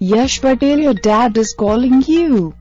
Yash Patel, your dad is calling you.